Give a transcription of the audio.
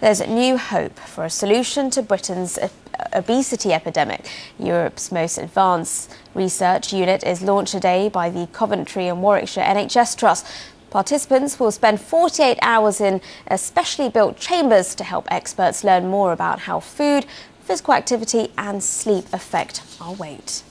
There's new hope for a solution to Britain's obesity epidemic. Europe's most advanced research unit is launched today by the Coventry and Warwickshire NHS Trust. Participants will spend 48 hours in specially built chambers to help experts learn more about how food, physical activity and sleep affect our weight.